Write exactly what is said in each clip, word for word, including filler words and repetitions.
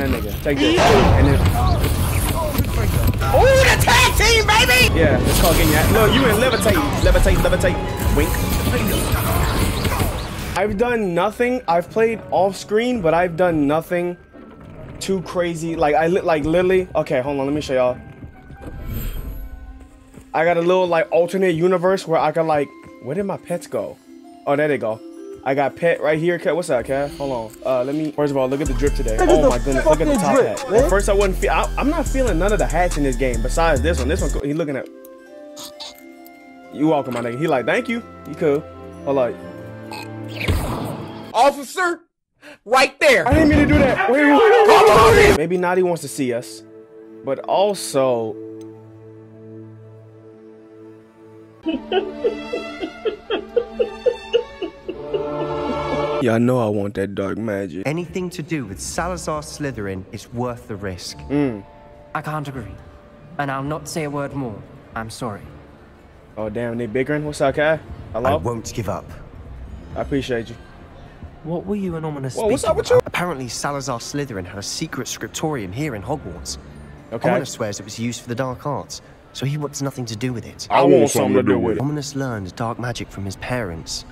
that nigga. Take this. And then... Ooh, the tag team, baby! Yeah, it's called getting your ass. Look, you in levitate. Levitate, levitate. Wink. I've done nothing. I've played off screen, but I've done nothing too crazy. Like, I li like literally... Okay, hold on. Let me show y'all. I got a little, like, alternate universe where I can, like... Where did my pets go? Oh, there they go. I got pet right here. What's up, Kev? Hold on. Uh, let me. First of all, look at the drip today. Look oh my goodness! Look at the top drip, hat. At first, I wasn't. Fe I, I'm not feeling none of the hats in this game. Besides this one, this one. He looking at. You welcome, my nigga. He like, thank you. You cool? Hold on. Officer, right there. I didn't mean to do that. Wait, wait, wait, wait. Maybe Naughty wants to see us, but also. Yeah, I know I want that dark magic. Anything to do with Salazar Slytherin is worth the risk. Mm. I can't agree. And I'll not say a word more. I'm sorry. Oh, damn, they bickering? What's up, Kai? Hello? I won't give up. I appreciate you. What were you and Ominous speaking what's up with you? Apparently, Salazar Slytherin had a secret scriptorium here in Hogwarts. Okay. Ominous swears it was used for the dark arts, so he wants nothing to do with it. I, I want something to do with it. Ominous learned dark magic from his parents.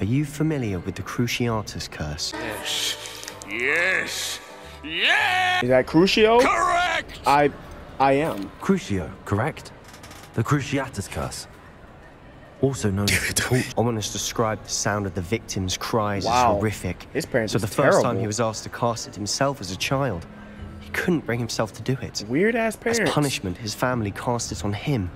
Are you familiar with the Cruciatus Curse? Yes. Yes. Yeah. Is that Crucio? Correct. I, I am. Crucio, correct? The Cruciatus Curse. Also known as Ominous described the sound of the victim's cries wow. as horrific. His parents so the first terrible. time he was asked to cast it himself as a child, he couldn't bring himself to do it. Weird ass parents. As punishment, his family cast it on him.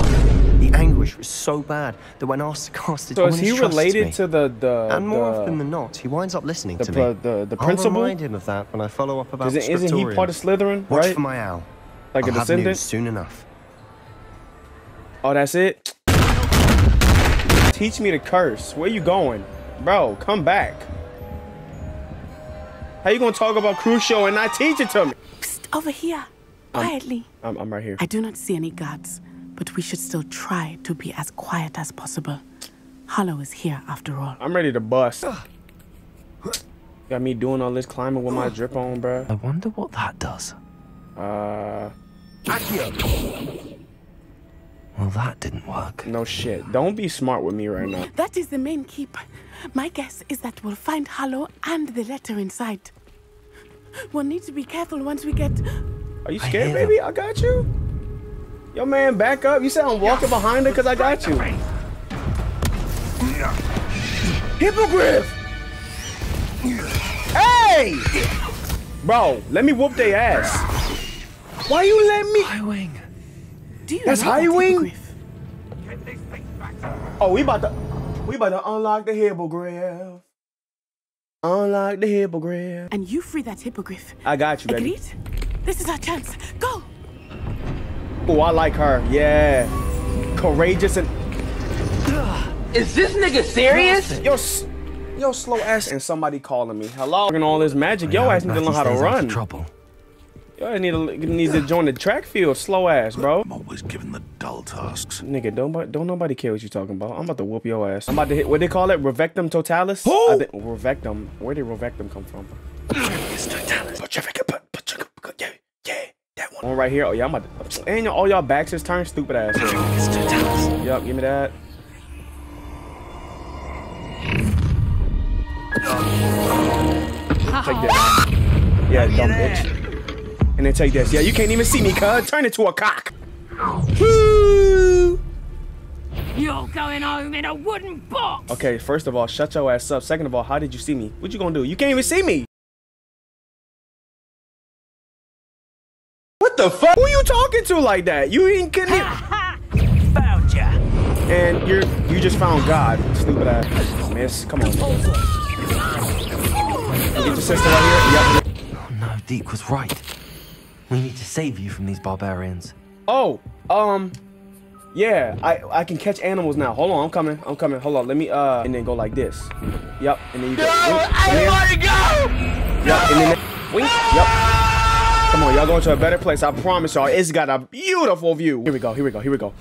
The anguish was so bad that when asked to cast it, so is he related me. to the the? And more the, often than not, he winds up listening the, to me. The the, the principal. I'll remind him of that when I follow up about. Isn't, isn't he part of Slytherin? Watch right? for my owl. Like I'll a descendant. Have news soon enough. Oh, that's it. Teach me to curse. Where you going, bro? Come back. How you gonna talk about Crucio and not teach it to me? Psst, over here, quietly. I'm, I'm, I'm right here. I do not see any guards. But we should still try to be as quiet as possible. Harlow is here after all. I'm ready to bust. Got me doing all this climbing with my drip on, bro. I wonder what that does. Uh. Accio. Well, that didn't work. No shit. Don't be smart with me right now. That is the main keep. My guess is that we'll find Harlow and the letter inside. We'll need to be careful once we get. Are you scared, I baby? I got you. Yo, man, back up. You said I'm walking behind her because I got you. Hippogriff! Hey! Bro, let me whoop their ass. Why you let me? Highwing. Do you That's Highwing? Oh, we about to we about to unlock the Hippogriff. Unlock the Hippogriff. And you free that Hippogriff. I got you, baby. Agreed? This is our chance. Go! Oh, I like her. Yeah. Courageous and... Is this nigga serious? Yo, yo, slow ass. And somebody calling me. Hello? And all this magic. Yo, ass need to learn how to run. Trouble. Yo, I need to, needs to join the track field. Slow ass, bro. I'm always giving the dull tasks. Nigga, don't, don't nobody care what you talking about. I'm about to whoop your ass. I'm about to hit... What they call it? Revectum totalis? Who? I think, Revectum. Where did Revectum come from? It's totalis. Yeah. One right here. Oh yeah, I'm about to. And all y'all backs is turned stupid ass. Yup, give me that. Take that. Yeah, dumb bitch. And then take this. Yeah, you can't even see me, cuz. Turn it to a cock. Woo! You're going home in a wooden box. Okay, first of all, shut your ass up. Second of all, how did you see me? What you gonna do? You can't even see me. The fuck? Who you talking to like that? You ain't kidding. Found ya. And you're you just found God, stupid ass. Miss, come on. Get your sister right here. Yep. Oh no, Deke was right. We need to save you from these barbarians. Oh, um, yeah. I I can catch animals now. Hold on, I'm coming. I'm coming. Hold on, let me uh, and then go like this. Yep, and then you go. No, I want to go. Yep, and then wink. Yep. Come on, y'all going to a better place. I promise y'all. It's got a beautiful view. Here we go. Here we go. Here we go.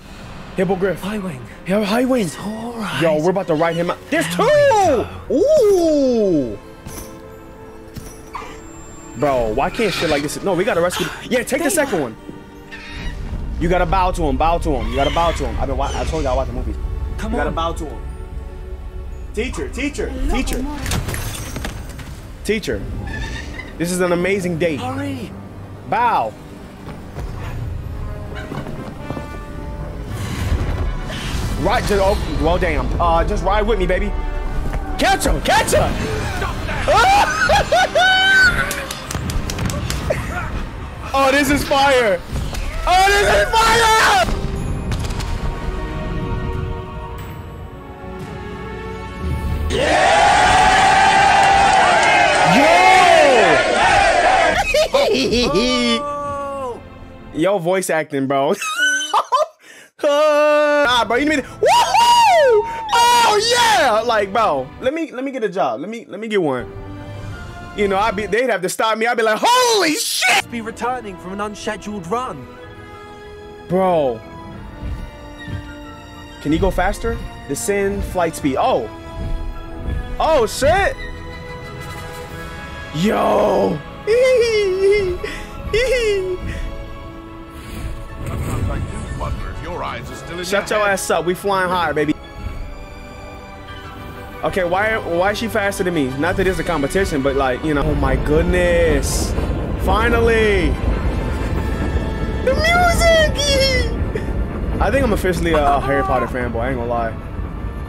Hippogriff. Highwing. Yeah, Highwing. It's all right. Yo, we're about to ride him out. There's two. Ooh. Bro, why can't shit like this? No, we gotta rescue. Yeah, take the second one. You gotta bow to him. Bow to him. You gotta bow to him. I've been. I told you I watch the movies. Come you on. You gotta bow to him. Teacher, teacher, teacher, teacher. This is an amazing day. Hurry. Bow. Right. Just, oh, well, damn. Uh, just ride with me, baby. Catch him! Catch him! Oh, this is fire! Oh, this is fire! Yeah! Yeah! Yo, voice acting, bro. Nah, bro, you need to. Oh yeah! Like, bro, let me let me get a job. Let me let me get one. You know, I'd be they'd have to stop me. I'd be like, holy shit! Be returning from an unscheduled run. Bro. Can you go faster? Descend flight speed. Oh. Oh shit. Yo. Sometimes I do wonder if your eyes are still in. Shut your, your ass up. We flying higher, baby. Okay, why why is she faster than me? Not that it's a competition, but like, you know. Oh my goodness. Finally. The music. I think I'm officially a, a Harry Potter fanboy, I ain't gonna lie.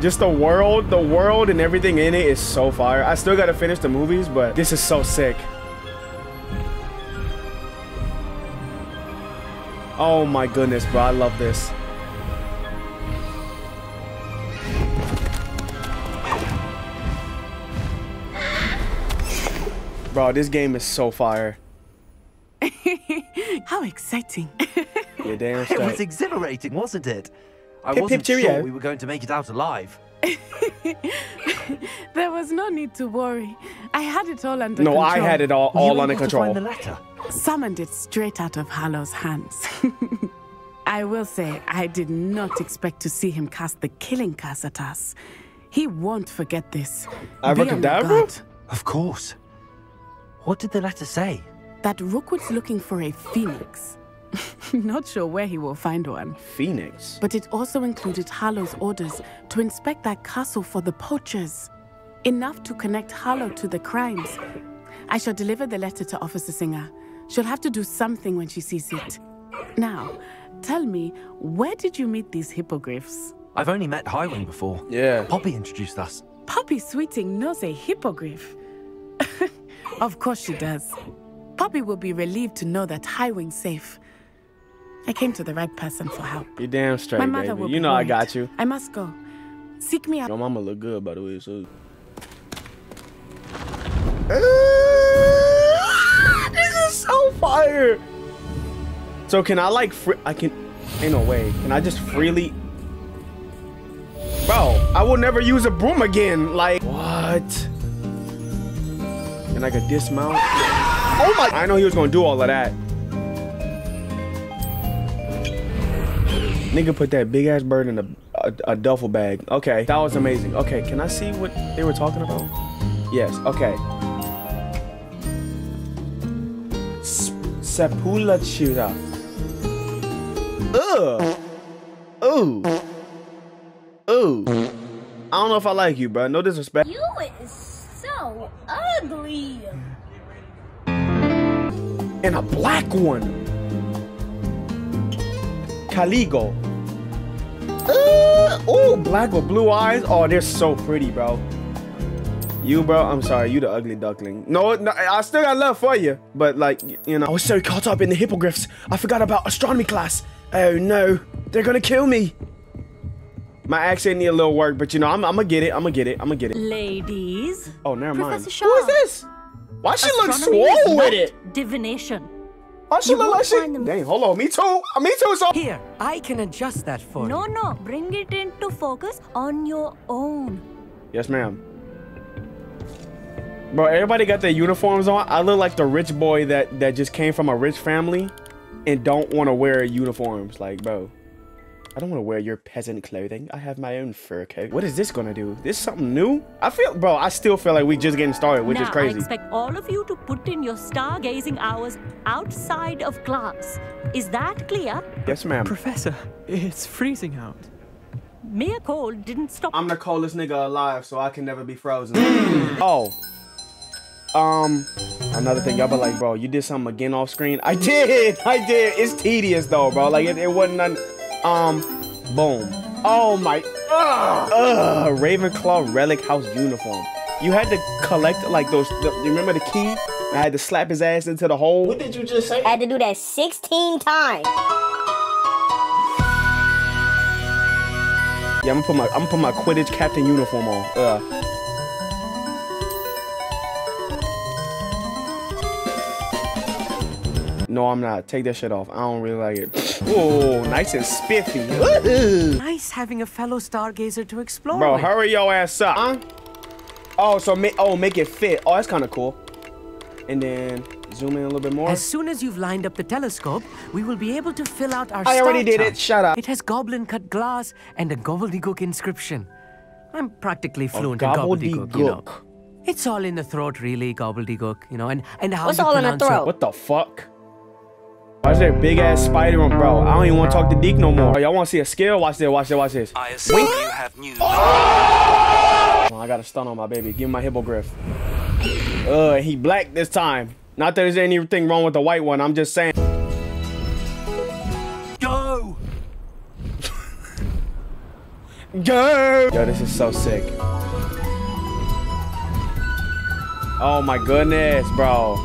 Just the world, the world and everything in it is so fire. I still gotta finish the movies, but this is so sick. Oh my goodness, bro, I love this. Bro, this game is so fire. How exciting. Yeah, damn straight. It was exhilarating, wasn't it? I pip, wasn't pip, sure we were going to make it out alive. There was no need to worry. I had it all under no, control. No, I had it all, all under control. The letter? Summoned it straight out of Harlow's hands. I will say, I did not expect to see him cast the killing curse at us. He won't forget this. Avada Kedavra? Of course. What did the letter say? That Rookwood's looking for a phoenix. Not sure where he will find one. Phoenix? But it also included Harlow's orders to inspect that castle for the poachers. Enough to connect Harlow to the crimes. I shall deliver the letter to Officer Singer. She'll have to do something when she sees it. Now, tell me, where did you meet these hippogriffs? I've only met Highwing before. Yeah. Poppy introduced us. Poppy Sweeting knows a hippogriff. Of course she does. Poppy will be relieved to know that Highwing's safe. I came to the right person for help. You're damn straight, My baby. You know worried. I got you. I must go. Seek me out. Your mama look good, by the way, so... Uh, this is so fire! So can I, like, free... I can... Ain't no way. Can I just freely... Bro, I will never use a broom again. Like... What? And I could dismount. Oh my! I know he was gonna do all of that. Nigga put that big ass bird in a, a, a duffel bag. Okay, that was amazing. Okay, can I see what they were talking about? Yes. Okay. Sepula chira. Ugh. Ooh. Ooh. I don't know if I like you, bro. No disrespect. You is. So ugly. And a black one. Caligo. Uh, oh, black with blue eyes. Oh, they're so pretty, bro. You, bro, I'm sorry. You the ugly duckling. No, no, I still got love for you. But, like, you know. I was so caught up in the hippogriffs. I forgot about astronomy class. Oh, no. They're gonna kill me. My accent need a little work, but you know, I'm, I'm gonna get it. I'm gonna get it. I'm gonna get it. Ladies. Oh, never mind. Who is this? Why she look swole with it? Divination. Why she look like she? Dang, hold on. Me too. Me too. So here, I can adjust that for you. No, no. Bring it into focus on your own. Yes, ma'am. Bro, everybody got their uniforms on. I look like the rich boy that that just came from a rich family and don't want to wear uniforms, like, bro. I don't want to wear your peasant clothing. I have my own fur coat. What is this gonna do? This something new? I feel, bro, I still feel like we just getting started, which now, is crazy. I expect all of you to put in your stargazing hours outside of class. Is that clear? Yes, ma'am. Professor, it's freezing out. Mere cold didn't stop. I'm the coldest nigga alive, so I can never be frozen. Oh. Um, another thing, y'all be like, bro, you did something again off screen. I did, I did. It's tedious though, bro. Like, it, it wasn't none. Um, boom. Oh my. Ugh. Ugh. Ravenclaw Relic House uniform. You had to collect, like, those. The, you remember the key? I had to slap his ass into the hole. What did you just say? I had to do that sixteen times. Yeah, I'm gonna put my, I'm gonna put my Quidditch captain uniform on. Ugh. No, I'm not. Take that shit off. I don't really like it. Oh, nice and spiffy. Nice having a fellow stargazer to explore. Bro, hurry your ass up. Huh? Oh, so make oh make it fit. Oh, that's kind of cool. And then zoom in a little bit more. As soon as you've lined up the telescope, we will be able to fill out our. I already did it. Shut up. It has goblin cut glass and a gobbledygook inscription. I'm practically fluent in gobbledygook. You know. It's all in the throat, really, gobbledygook. You know, and and how. What's all in the throat? What the fuck? Why is there a big ass spider on, bro? I don't even want to talk to Deke no more. Y'all want to see a scale? Watch this, watch this, watch this. I assume Wink. You have news. Oh! Oh, I got a stun on my baby. Give him my Hippogriff. Ugh, he black this time. Not that there's anything wrong with the white one. I'm just saying. Go! Go! Yo, this is so sick. Oh my goodness, bro.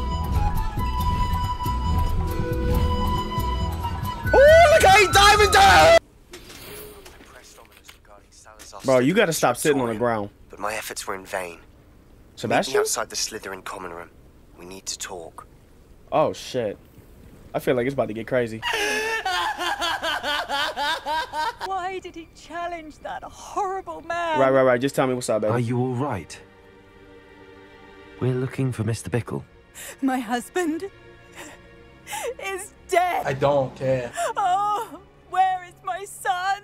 Diving down. Bro, you gotta stop sitting on the ground. But my efforts were in vain. Sebastian? Outside the Slytherin common room. We need to talk. Oh shit! I feel like it's about to get crazy. Why did he challenge that horrible man? Right, right, right. Just tell me what's up, baby. Are you all right? We're looking for Mister Bickle. My husband is dead. I don't care. Oh, where is my son?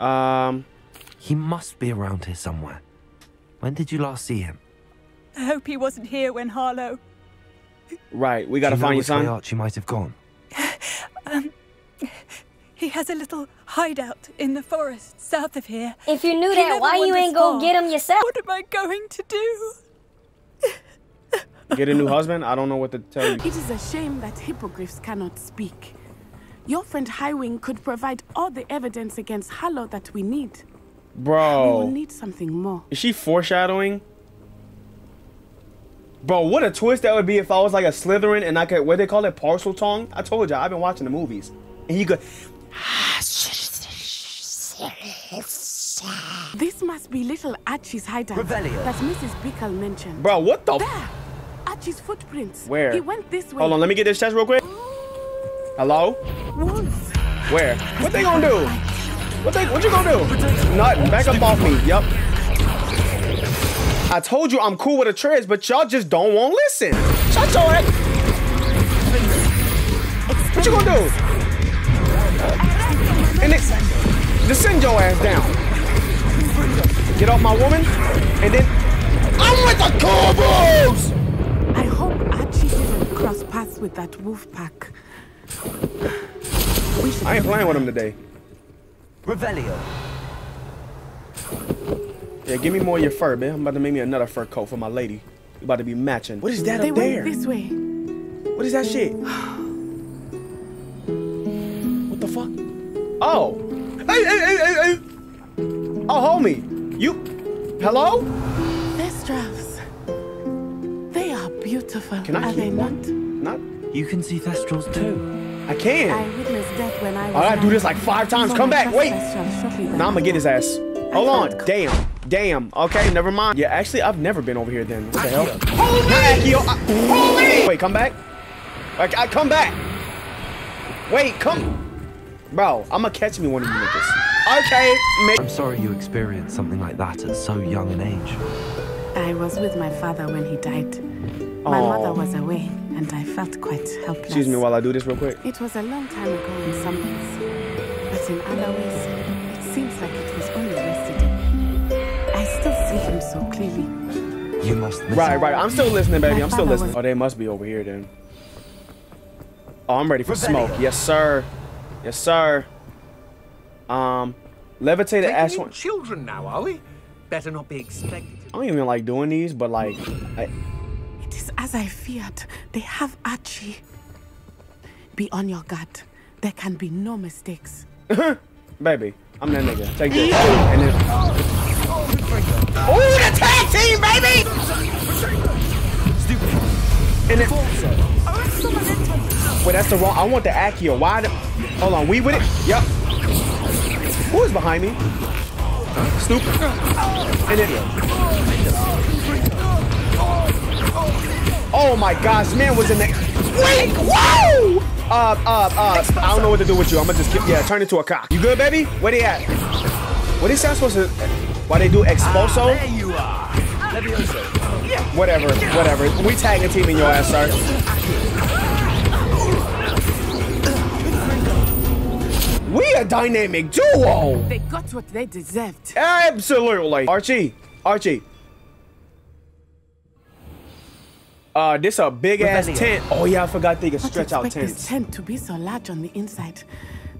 Um, he must be around here somewhere. When did you last see him? I hope he wasn't here when Harlow. Right, we gotta find your son. Archie might have gone. Um, he has a little hideout in the forest south of here. If you knew that, why you ain't go get him yourself? What am I going to do? Get a new husband? I don't know what to tell you. It is a shame that hippogriffs cannot speak. Your friend Highwing could provide all the evidence against Harlow that we need. Bro. We will need something more. Is she foreshadowing? Bro, what a twist that would be if I was like a Slytherin and I could, what they call it, Parseltongue? I told you, I've been watching the movies. And he could... This must be little Archie's hideout Revelio. That Missus Bickle mentioned. Bro, what the... There. Archie's footprints. Where? He went this way. Hold on, let me get this chest real quick. Hello? Wolves. Where? What they gonna do? What they? What you gonna do? Nothing. Back up off me. Yep. I told you I'm cool with the treads, but y'all just don't want to listen. Shut your head. What you gonna do? And it, just send your ass down. Get off my woman, and then I'm with the cool wolves. Cross paths with that wolf pack. We I ain't playing with him today. Revelio. Yeah, give me more of your fur, man. I'm about to make me another fur coat for my lady. You about to be matching. What is that they up there? They went this way. What is that shit? What the fuck? Oh. Hey, hey, hey, hey, hey. Oh, homie. You. Hello? Thestrals. They are beautiful. Can I are they not? Not? You can see Thestrals too. I can. I witnessed death when I was. I gotta do this like five times. Come back. Wait. Now I'm gonna get his ass. Hold on. Damn. Damn. Okay, never mind. Yeah, actually, I've never been over here then. What the hell? Accio. Holy! Wait, come back. Like, I come back. Wait, come. Bro, I'm gonna catch me one of you niggas. Okay. I'm sorry you experienced something like that at so young an age. I was with my father when he died. My Aww. Mother was away, and I felt quite helpless. Excuse me while I do this real quick. It was a long time ago in some ways. house in Alois. It seems like it was only yesterday. I still see him so clearly. You must listen. Right, right. I'm still listening, baby. I'm still listening. Oh, they must be over here then. Oh, I'm ready for smoke. Yes, sir. Yes, sir. Um, levitated ash one. Children now, are we? Better not be expected. I don't even like doing these, but like, I... It is as I feared. They have Archie. Be on your guard. There can be no mistakes. Baby, I'm that nigga. Take this. And then... Ooh, the tag team, baby! Stupid. And then... Wait, that's the wrong. I want the Accio. Why? The, hold on. We with it? Yep. Who is behind me? Stupid. And then. Oh my gosh, man was in that. Wait, whoa! Uh, uh, uh. I don't know what to do with you. I'm gonna just keep. Yeah, turn into a cock. You good, baby? Where they at? What is that supposed to? Why they do expulso? There you are. Whatever, whatever. We tag a team in your ass, sir. We a dynamic duo. They got what they deserved. Absolutely. Archie, Archie. Uh, this a big Revelio. ass tent. Oh yeah, I forgot they could stretch out tents. This tent to be so large on the inside,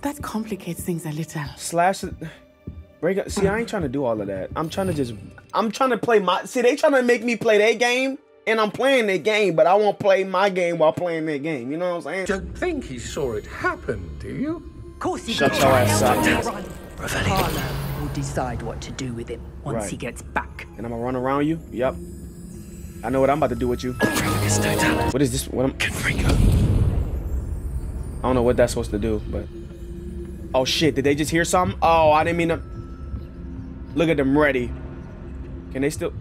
that complicates things a little. Slash, break up. See, I ain't trying to do all of that. I'm trying to just, I'm trying to play my. See, they trying to make me play their game, and I'm playing their game, but I won't play my game while playing their game. You know what I'm saying? Don't think he saw it happen, do you? Course he Shut your ass up. Harlow will decide what to do with him once right. he gets back. And I'm gonna run around you? Yep. I know what I'm about to do with you. What is this? What am Confringo. I don't know what that's supposed to do, but... Oh shit, did they just hear something? Oh, I didn't mean to... Look at them ready. Can they still...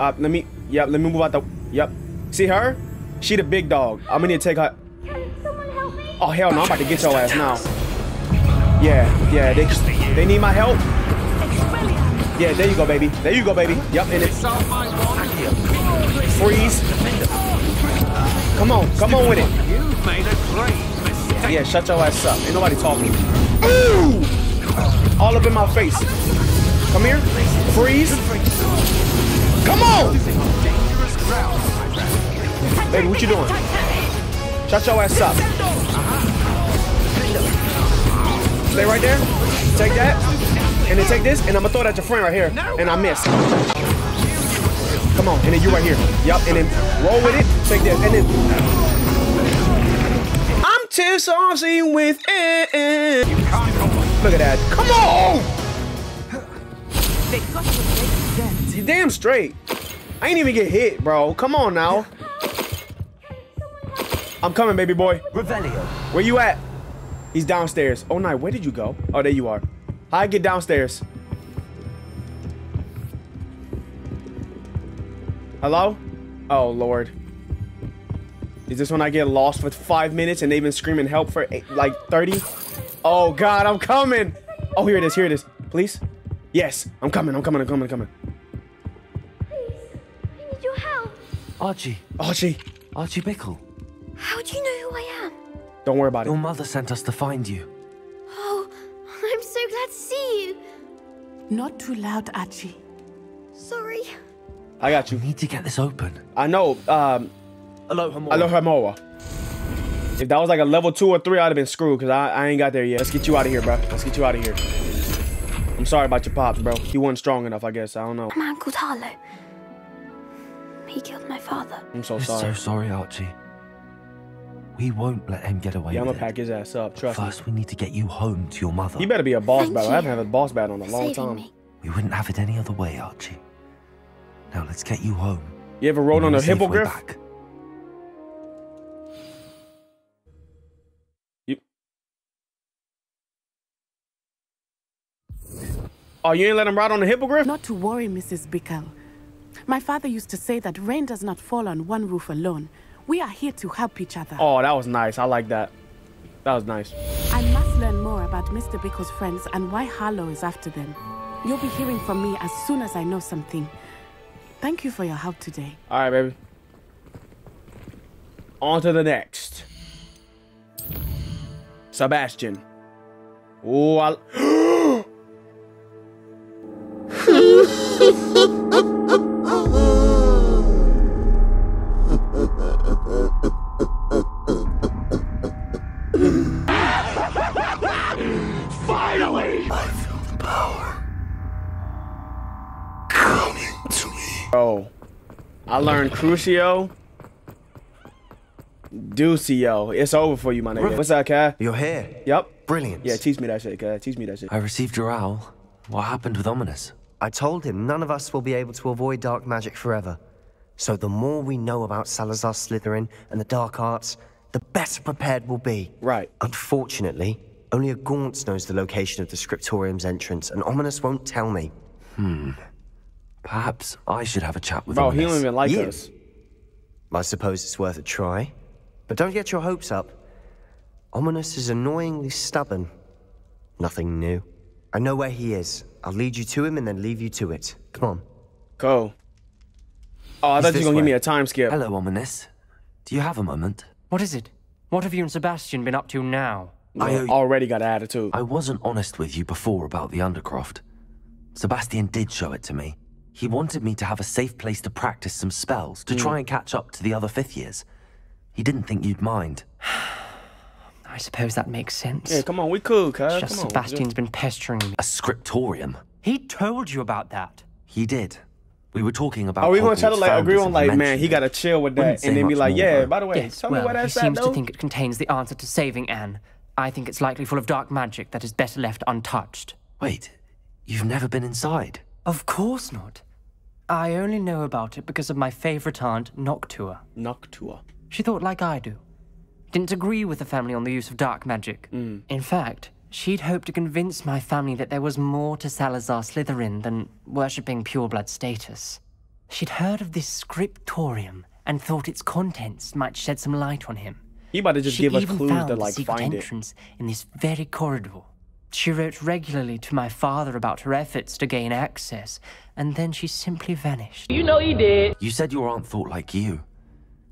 Uh, let me... Yep, let me move out the... Yep. See her? She the big dog. I'm gonna need to take her... Oh hell no, I'm about to get your ass now. Yeah, yeah, they just they need my help. Yeah, there you go, baby. There you go, baby. Yep, and it's freeze. Come on, come on with it. Yeah, shut your ass up. Ain't nobody talking. Ooh! All up in my face. Come here. Freeze. Come on! Baby, what you doing? Shut your ass up. Stay right there. Take that. And then take this. And I'm going to throw it at your friend right here. And I miss. Come on. And then you right here. Yup. And then roll with it. Take this. And then. I'm too saucy with it. Look at that. Come on. Damn straight. I ain't even get hit, bro. Come on now. I'm coming, baby boy. Revelio. Where you at? He's downstairs. Oh, no. Where did you go? Oh, there you are. Hi, get downstairs. Hello? Oh, Lord. Is this when I get lost for five minutes and they've been screaming help for eight, like thirty? Oh, God, I'm coming. Oh, here it is. Here it is. Please. Yes, I'm coming. I'm coming. I'm coming. I'm coming. Please, I need your help. Archie. Archie. Archie Bickle. How do you know who I am? Don't worry about it. Your mother sent us to find you. Oh, I'm so glad to see you. Not too loud, Archie. Sorry. I got you. We need to get this open. I know. Um, Alohomora. Alohomora. If that was like a level two or three, I'd have been screwed because I, I ain't got there yet. Let's get you out of here, bro. Let's get you out of here. I'm sorry about your pops, bro. He wasn't strong enough, I guess. I don't know. A man called Harlow. He killed my father. I'm so sorry. I'm so sorry, Archie. We won't let him get away. Yeah, I'm gonna pack his ass up. Trust me. First, we need to get you home to your mother. You better be a boss battle. I haven't had a boss battle in a long time. Me. We wouldn't have it any other way, Archie. Now let's get you home. You ever rode on a hippogriff? You. Oh, you ain't let him ride on a hippogriff? Not to worry, Missus Bickle. My father used to say that rain does not fall on one roof alone. We are here to help each other. Oh, that was nice. I like that. That was nice. I must learn more about Mister Bickle's friends and why Harlow is after them. You'll be hearing from me as soon as I know something. Thank you for your help today. All right, baby. On to the next. Sebastian. Oh, I... Finally! I feel the power coming to me. Oh, I learned Crucio. Ducio. It's over for you, my nigga. What's up, Cat? You're here. Yep. Brilliant. Yeah, teach me that shit, Cat. Teach me that shit. I received your owl. What happened with Ominous? I told him none of us will be able to avoid dark magic forever. So the more we know about Salazar Slytherin and the dark arts, the better prepared we'll be. Right. Unfortunately, only a Gaunce knows the location of the Scriptorium's entrance, and Ominous won't tell me. Hmm. Perhaps I should have a chat with Ominous. Bro, he don't even like us. I suppose it's worth a try. But don't get your hopes up. Ominous is annoyingly stubborn. Nothing new. I know where he is. I'll lead you to him and then leave you to it. Come on. Go. Oh, I it's thought you were going to give me a time skip. Hello, Ominous. Do you have a moment? What is it? What have you and Sebastian been up to now? I already got an attitude. I wasn't honest with you before about the Undercroft. Sebastian did show it to me. He wanted me to have a safe place to practice some spells, to mm. try and catch up to the other fifth years. He didn't think you'd mind. I suppose that makes sense. Yeah, come on, we cool, cuz. Just Sebastian's been pestering me. A scriptorium. He told you about that. He did. We were talking about. Are we gonna try to like agree on like, man, he gotta chill with that, and then be like, yeah, by the way, tell me what that's at, though. He seems to think it contains the answer to saving Anne. I think it's likely full of dark magic that is better left untouched. Wait, you've never been inside? Of course not. I only know about it because of my favorite aunt, Noctua. Noctua. She thought like I do. Didn't agree with the family on the use of dark magic. Mm. In fact, she'd hoped to convince my family that there was more to Salazar Slytherin than worshipping pureblood status. She'd heard of this scriptorium and thought its contents might shed some light on him. He about to just she give us clues to like secret find entrance it. In this very corridor. She wrote regularly to my father about her efforts to gain access, and then she simply vanished. You know he did. You said your aunt thought like you.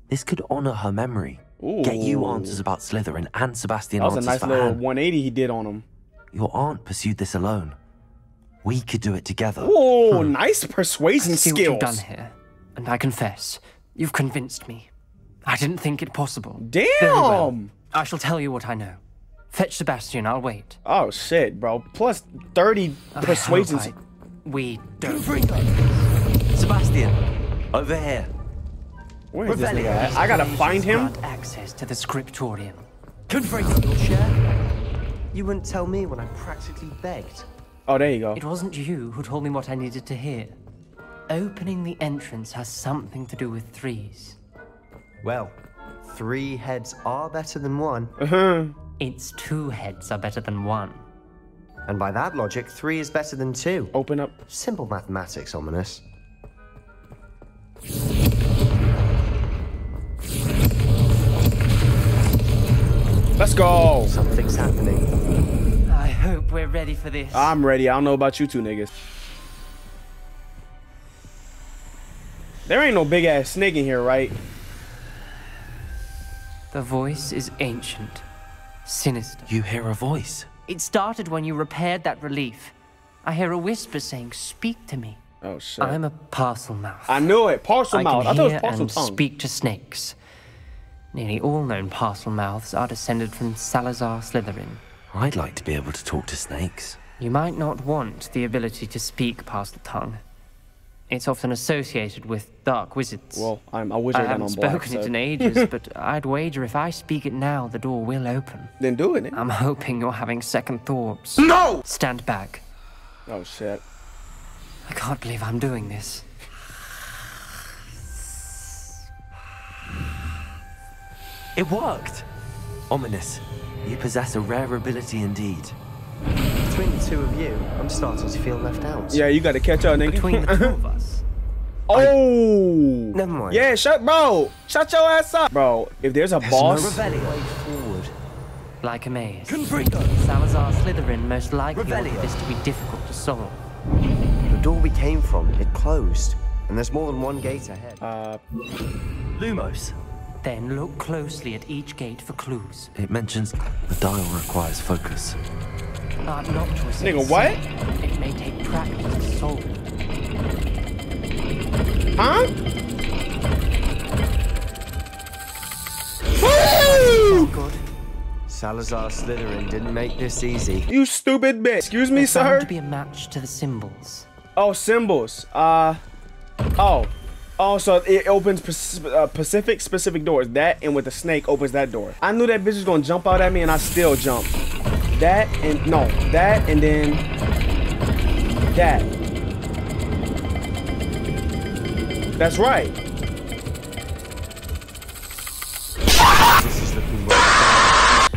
This could honor her memory. Ooh. Get you answers about Slytherin and Sebastian. That was a nice little Anne. one eighty he did on him. Your aunt pursued this alone. We could do it together. Oh, hmm. nice persuasion I see skills. What you've done here, and I confess, you've convinced me. I didn't think it possible. Damn. Very well. I shall tell you what I know. Fetch Sebastian. I'll wait. Oh shit, bro! Plus thirty I persuasions. I, we don't. Sebastian, over here. Where is Revelio. This guy? I gotta find him. Access to the scriptorium. Confringo your share. You wouldn't tell me when I practically begged. Oh, there you go. It wasn't you who told me what I needed to hear. Opening the entrance has something to do with threes. Well, three heads are better than one. Uh-huh. It's two heads are better than one. And by that logic, three is better than two. Open up. Simple mathematics, Ominous. Let's go. Something's happening. I hope we're ready for this. I'm ready. I don't know about you two niggas. There ain't no big ass snake in here, right? The voice is ancient, sinister. You hear a voice? It started when you repaired that relief. I hear a whisper saying, "Speak to me." Oh shit. I'm a Parselmouth. I knew it. Parselmouth. I, I thought it was Parseltongue. And speak to snakes. Nearly all known Parselmouths are descended from Salazar Slytherin. I'd like to be able to talk to snakes. You might not want the ability to speak Parseltongue. It's often associated with dark wizards. Well, I'm a wizard. I haven't spoken it in ages, but I'd wager if I speak it now, the door will open. Then do it. I'm hoping you're having second thoughts. No! Stand back. Oh, shit. I can't believe I'm doing this. It worked! Ominous, you possess a rare ability indeed. Between the two of you, I'm starting to feel left out. Yeah, you gotta catch up, nigga. Between the two of us. Oh! I... Never mind. Yeah, shut, bro! Shut your ass up! Bro, if there's a there's boss... No way forward. Like a maze. Confringo. Salazar Slytherin most likely wanted this to be difficult to solve. The door we came from, it closed. And there's more than one gate ahead. Uh... Lumos. Then look closely at each gate for clues. It mentions the dial requires focus. But Noctua, nigga, what? It may take practice to solve. Huh? Woo! Salazar Slytherin didn't make this easy. You stupid bitch. Excuse me, sir? There found to be a match to the symbols. Oh, symbols. Uh, oh. Oh, so it opens Pacific specific doors. That and with the snake opens that door. I knew that bitch was gonna jump out at me and I still jumped. That and no, that and then that. That's right. This is looking well.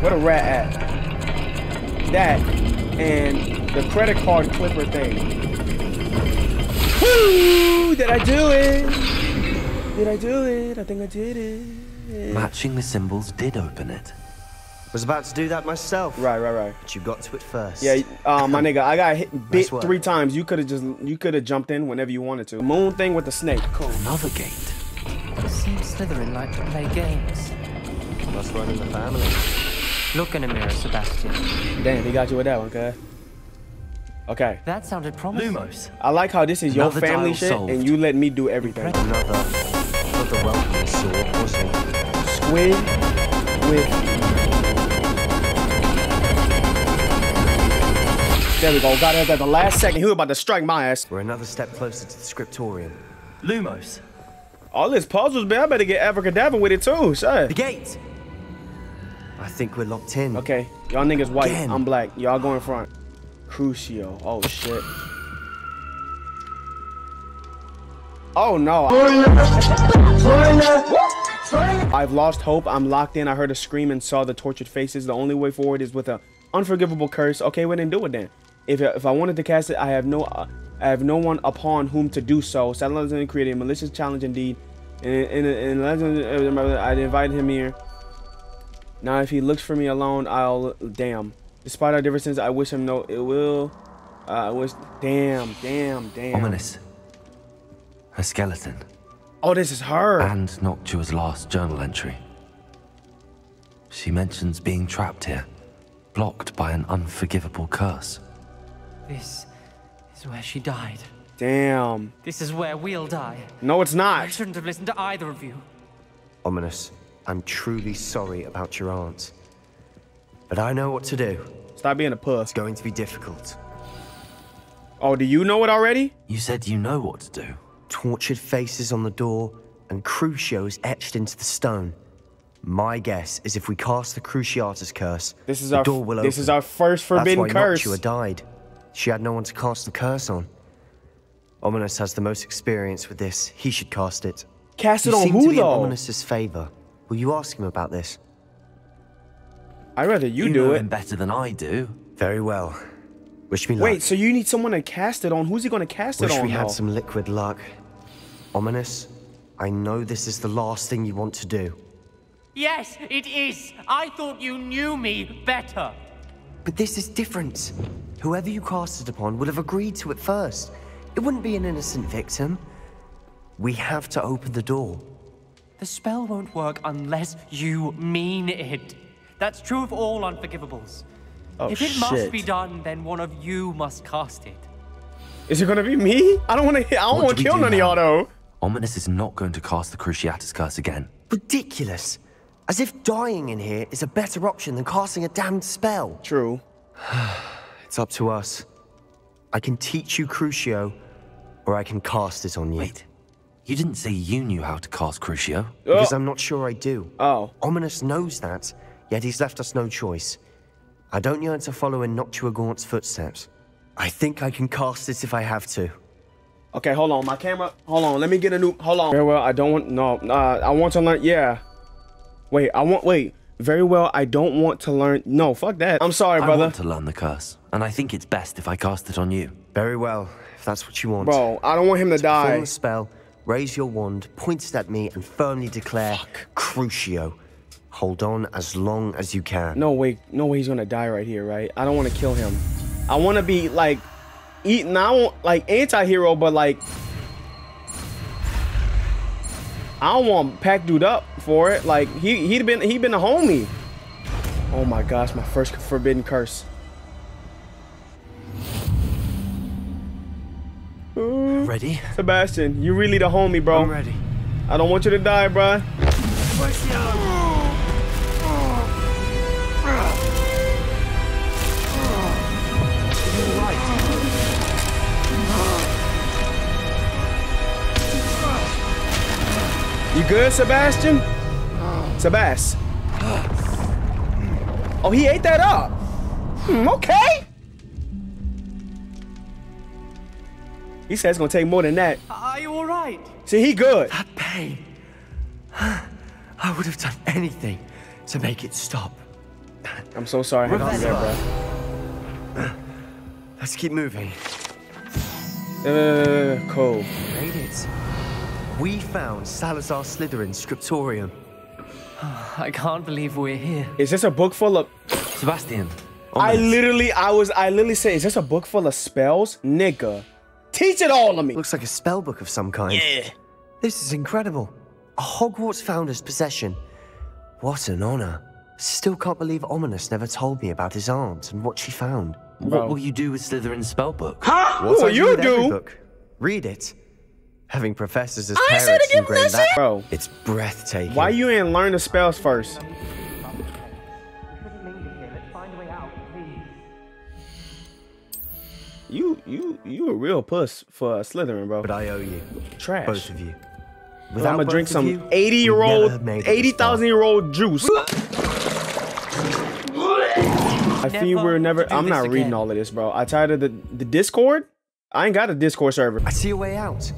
Where the rat at? That and the credit card clipper thing. Woo! Did I do it? Did I do it? I think I did it. Matching the symbols did open it. Was about to do that myself. Right, right, right. But you got to it first. Yeah, uh, my nigga, I got hit bit three times. You could have just, you could have jumped in whenever you wanted to. Moon thing with the snake. Cool. Another gate. Seems Slytherin like to play games. Must run in the family. Look in a mirror, Sebastian. Damn, he got you with that one, okay? Okay. That sounded promising. Lumos. I like how this is another your family shit, solved. And you let me do everything. Another, another welcome sword puzzle. Squid with. There we go. Got it at the last second. He was about to strike my ass. We're another step closer to the scriptorium. Lumos. All this puzzles, man. I better get Avada Kedavra with it too. Shut. The gate. I think we're locked in. Okay, y'all niggas white. Again. I'm black. Y'all go in front. Crucio. Oh shit. Oh no. I've lost hope. I'm locked in. I heard a scream and saw the tortured faces. The only way forward is with an unforgivable curse. Okay, we didn't do it then. If if I wanted to cast it, I have no uh, I have no one upon whom to do so. Salazar created a malicious challenge indeed. And and, and, and I invited him here. Now if he looks for me alone, I'll damn. Despite our differences, I wish him no ill will. Uh, I wish. Damn, damn, damn. Ominous. Her skeleton. Oh, this is her. And Noctua's last journal entry. She mentions being trapped here, blocked by an unforgivable curse. This is where she died. Damn. This is where we'll die. No, it's not. I shouldn't have listened to either of you. Ominous, I'm truly sorry about your aunt. But I know what to do. Stop being a puss. It's going to be difficult. Oh, do you know it already? You said you know what to do. Tortured faces on the door and Crucios etched into the stone. My guess is if we cast the Cruciatus Curse, this is the our, door will open. This is our first forbidden That's why curse. Noctua died. She had no one to cast the curse on. Ominous has the most experience with this. He should cast it. Cast it you on seem who, to be though? In Ominous's favor. Will you ask him about this? I'd rather you, you do know it. Him better than I do. Very well. Wish me luck. Wait, so you need someone to cast it on? Who's he going to cast Wish it on? Wish we though? had some liquid luck. Ominous, I know this is the last thing you want to do. Yes, it is. I thought you knew me better. But this is different. Whoever you cast it upon would have agreed to it first. It wouldn't be an innocent victim. We have to open the door. The spell won't work unless you mean it. That's true of all unforgivables. Oh, if it shit. must be done, then one of you must cast it. Is it gonna be me? I don't wanna I don't wanna kill do none of y'all though. Ominous is not going to cast the Cruciatus Curse again. Ridiculous. As if dying in here is a better option than casting a damned spell. True. It's up to us. I can teach you Crucio, or I can cast it on you. Wait. You didn't say you knew how to cast Crucio. Oh. Because I'm not sure I do. Oh. Ominous knows that. Yet he's left us no choice. I don't yearn to follow in Noctua Gaunt's footsteps. I think I can cast this if I have to. Okay, hold on, my camera. Hold on, let me get a new. Hold on. Very well, I don't want. No, uh, I want to learn. Yeah. Wait, I want. Wait. Very well, I don't want to learn. No, fuck that. I'm sorry, brother. I want to learn the curse, and I think it's best if I cast it on you. Very well, if that's what you want. Bro, I don't want him to, to die. Perform the spell. Raise your wand, point it at me, and firmly declare, fuck. Crucio. Hold on as long as you can. No way, no way he's gonna die right here, right? I don't want to kill him. I want to be like, eaten. I want like anti-hero, but like, I don't want pack dude up for it. Like he he'd been he'd been a homie. Oh my gosh, my first forbidden curse. Ooh. Ready? Sebastian, you really the homie, bro. I'm ready. I don't want you to die, bro. You good, Sebastian? Sebas. Oh, he ate that up. Hmm, okay. He said it's gonna take more than that. Are you all right? See, he good. That pain. I would have done anything to make it stop. I'm so sorry. Hang on there, bro. Let's keep moving. Uh, cool. Made it. We found Salazar Slytherin's scriptorium. Oh, I can't believe we're here. Is this a book full of Sebastian? Ominous. I literally, I was, I literally said, is this a book full of spells, nigga? Teach it all to me. Looks like a spell book of some kind. Yeah. This is incredible. A Hogwarts founder's possession. What an honor. Still can't believe Ominous never told me about his aunt and what she found. Bro. What will you do with Slytherin's spell book? Huh? What will you do? Book. Read it. Having professors as I parents ingrained that, that bro. It's breathtaking. Why you ain't learn the spells first? You, you, you a real puss for Slytherin, bro. But I owe you. Trash. Both of you. Well, I'm gonna drink some you, eighty-year-old, eighty thousand-year-old juice. I feel we're never. I'm not reading again. All of this, bro. I tired of the the Discord. I ain't got a Discord server. I see a way out.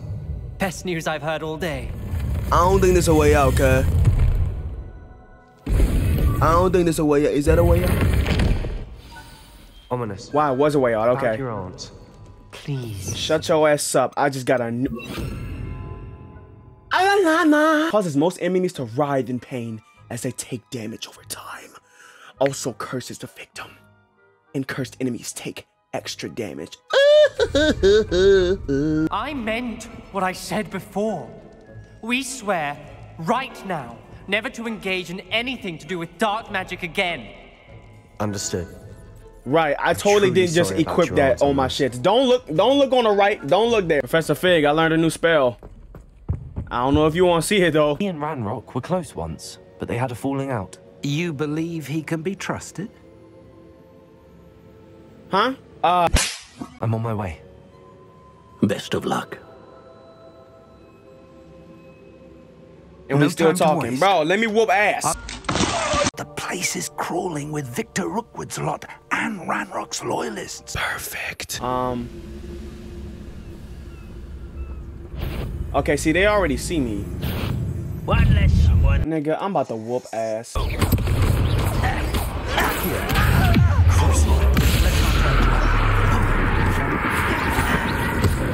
Best news I've heard all day. I don't think there's a way out, okay? I don't think there's a way out. Is that a way out? Ominous. Wow, it was a way out, okay. Back your aunt. Please. Shut your ass up. I just got a new. Causes most enemies to writhe in pain as they take damage over time. Also curses the victim. And cursed enemies take extra damage. I meant what I said before. We swear right now never to engage in anything to do with dark magic again. Understood. Right, I totally didn't just equip that on my shit. Don't look, don't look on the right, don't look there. Professor Fig, I learned a new spell. I don't know if you want to see it though. He and Ranrok were close once, but they had a falling out. You believe he can be trusted? Huh? Uh... I'm on my way. Best of luck. And no we still talking. Bro, let me whoop ass. Uh, the place is crawling with Victor Rookwood's lot and Ranrock's loyalists. Perfect. Um. Okay, see, they already see me. One less someone. Nigga, I'm about to whoop ass. Oh.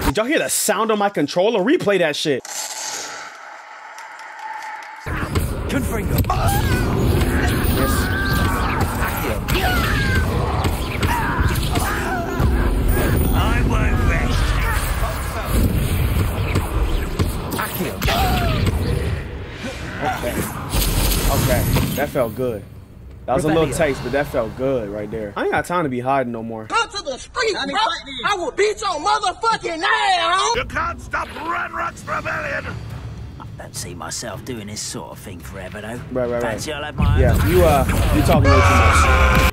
Did y'all hear the sound of my controller? Replay that shit. Confringo. I won't rest. Accio. Okay. Okay. That felt good. That was Revelio. A little taste, but that felt good right there. I ain't got time to be hiding no more. Come to the street, bro. I will beat your motherfucking ass. You can't stop Ranrock's rebellion. I don't see myself doing this sort of thing forever, though. Right, right, right. Yeah, you uh, you talking way too much.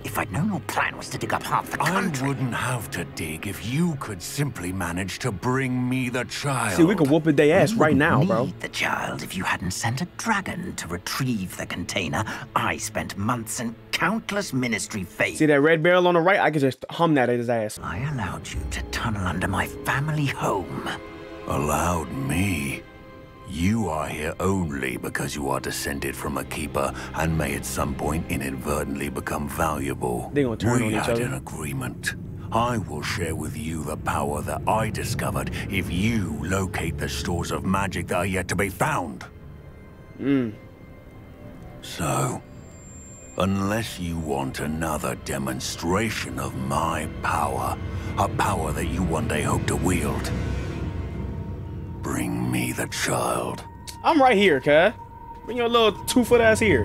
If I'd known your plan was to dig up half the country, I wouldn't have to dig if you could simply manage to bring me the child. See, we could whoop a day ass right now, bro. You wouldn't need the child if you hadn't sent a dragon to retrieve the container. I spent months and countless ministry faith. See that red barrel on the right? I could just hum that at his ass. I allowed you to tunnel under my family home. Allowed me? You are here only because you are descended from a keeper and may at some point inadvertently become valuable. They gonna turn on each other. We had an agreement. I will share with you the power that I discovered if you locate the stores of magic that are yet to be found. Mm. So, unless you want another demonstration of my power, a power that you one day hope to wield, bring me the child. I'm right here, cuz. Bring your little two-foot ass here.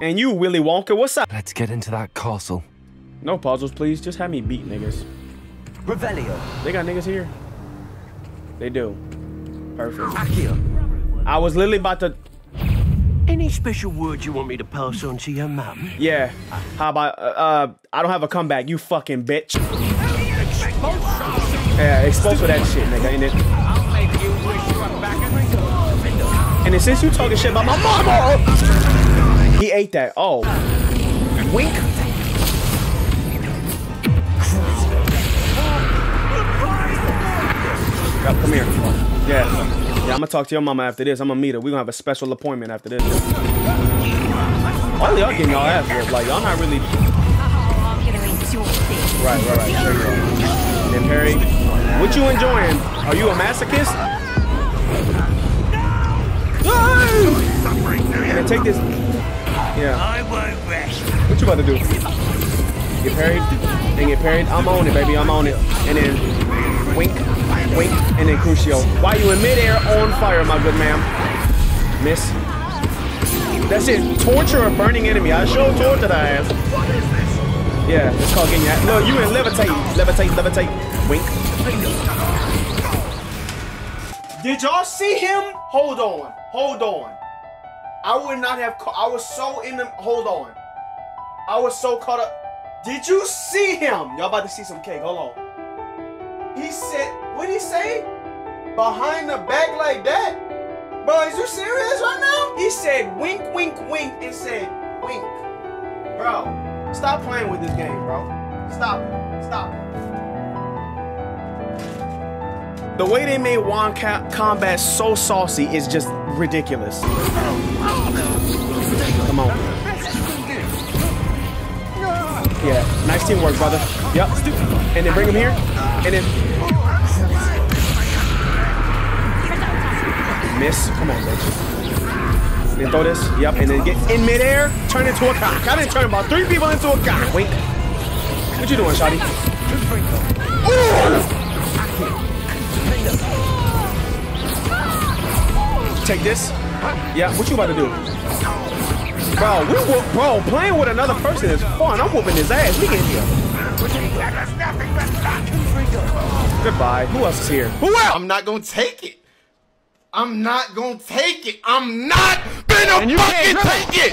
And you, Willy Wonka, what's up? Let's get into that castle. No puzzles, please. Just have me beat niggas. Revelio. They got niggas here? They do. Perfect. Accio. I was literally about to... Any special words you want me to pass on to your mum? Yeah. How about, uh, uh, I don't have a comeback, you fucking bitch. Yeah, exposed for that shit, nigga, ain't it? I'll make you wish you were back in the door. And then since you talking shit about my mama, he ate that. Oh. Wink. Come here. Yeah. Yeah, I'm gonna talk to your mama after this. I'm gonna meet her. We're gonna have a special appointment after this. All y'all getting y'all ass whooped. Like, y'all not really. Right, right, right. There you go. And then, Harry, what you enjoying? Are you a masochist? Yeah, take this. Yeah. I won't rest. What you about to do? Get parried? Then get parried? I'm on it, baby. I'm on it. And then, wink. Wink, and then Crucio. Why you in midair on fire, my good ma'am? Miss. That's it. Torture a burning enemy. I sure torture that ass. Yeah, it's called getting that. No, you in levitate. Levitate, levitate. Wink. Did y'all see him? Hold on. Hold on. I would not have ca- I was so in the... Hold on. I was so caught up. Did you see him? Y'all about to see some cake. Hold on. He said, what'd he say? Behind the back like that? Bro, is you serious right now? He said, wink, wink, wink, and said, wink. Bro, stop playing with this game, bro. Stop it. Stop it. The way they made Wand Combat so saucy is just ridiculous. Come on. Yeah, nice teamwork, brother. Yep. And then bring him here. And then... Miss, come on, bitch. Then throw this, yep, and then get in midair, turn into a cock. I didn't turn about three people into a cock. Wink. What you doing, shawty? Ooh! Take this. Yeah, what you about to do? Bro, we were, bro, playing with another person is fun. I'm whooping his ass. We get here. Goodbye. Who else is here? Who else? I'm not gonna take it. I'm not gonna take it. I'm not gonna fucking take it.